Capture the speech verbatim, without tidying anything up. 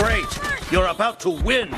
Great! You're about to win!